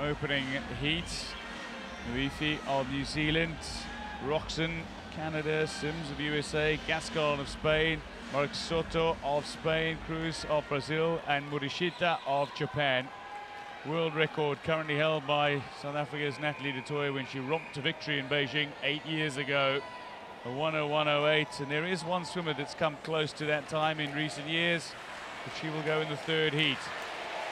opening heat. Neiufi of New Zealand, Roxon, Canada, Sims of USA, Gascon of Spain, Marques Soto of Spain, Cruz of Brazil, and Murishita of Japan. World record currently held by South Africa's Natalie du Toit when she romped to victory in Beijing 8 years ago, a 1:01.08. And there is one swimmer that's come close to that time in recent years, but she will go in the third heat.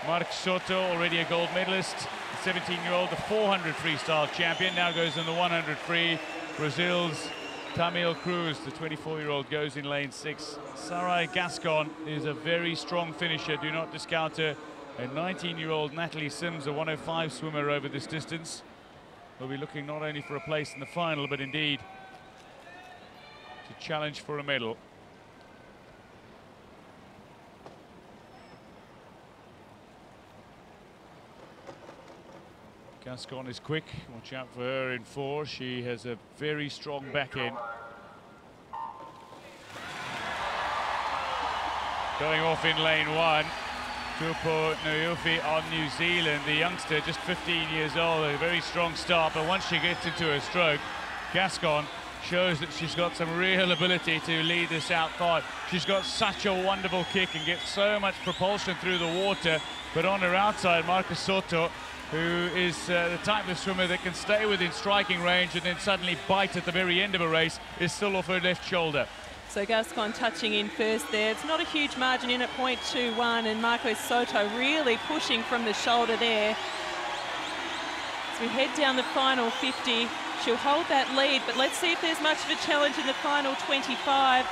Marques Soto, already a gold medalist, 17-year-old, the 400 freestyle champion, now goes in the 100 free. Brazil's Camille Cruz, the 24-year-old, goes in lane 6. Sarai Gascon is a very strong finisher, do not discount her. And 19-year-old Natalie Sims, a 1:05 swimmer over this distance, will be looking not only for a place in the final, but indeed to challenge for a medal. Gascon is quick, watch out for her in 4. She has a very strong back end. Going off in lane 1. Tupo Neiufi on New Zealand, the youngster, just 15 years old, a very strong start, but once she gets into her stroke, Gascon shows that she's got some real ability to lead this out fight. She's got such a wonderful kick and gets so much propulsion through the water, but on her outside, Marques Soto, who is the type of swimmer that can stay within striking range and then suddenly bite at the very end of a race, is still off her left shoulder. So Gascon touching in first there. It's not a huge margin in at 0.21, and Marques Soto really pushing from the shoulder there. As we head down the final 50, she'll hold that lead, but let's see if there's much of a challenge in the final 25.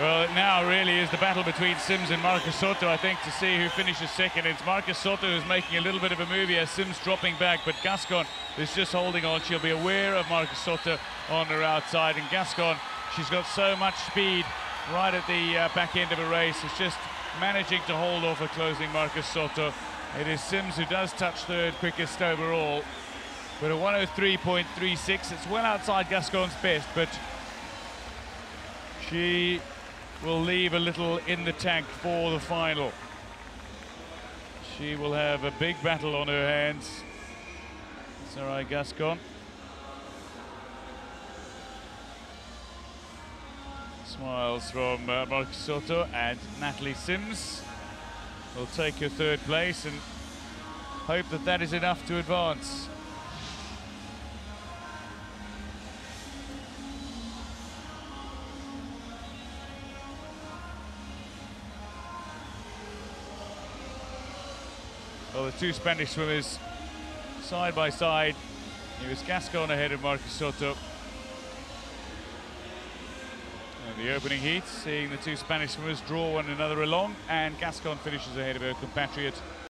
Well, it now really is the battle between Sims and Marques Soto, I think, to see who finishes second. It's Marques Soto who's making a little bit of a move here, Sims dropping back, but Gascon is just holding on. She'll be aware of Marques Soto on her outside, and Gascon, she's got so much speed right at the back end of a race. It's just managing to hold off a closing Marques Soto. It is Sims who does touch third quickest overall. But a 1:03.36, it's well outside Gascon's best, but she will leave a little in the tank for the final. She will have a big battle on her hands, Sarai Gascon. Smiles from Marques Soto, and Natalie Sims will take her third place and hope that that is enough to advance. Well, the two Spanish swimmers side by side. It was Gascon ahead of Marques Soto. The opening heat, seeing the two Spanish swimmers draw one another along, and Gascon finishes ahead of her compatriot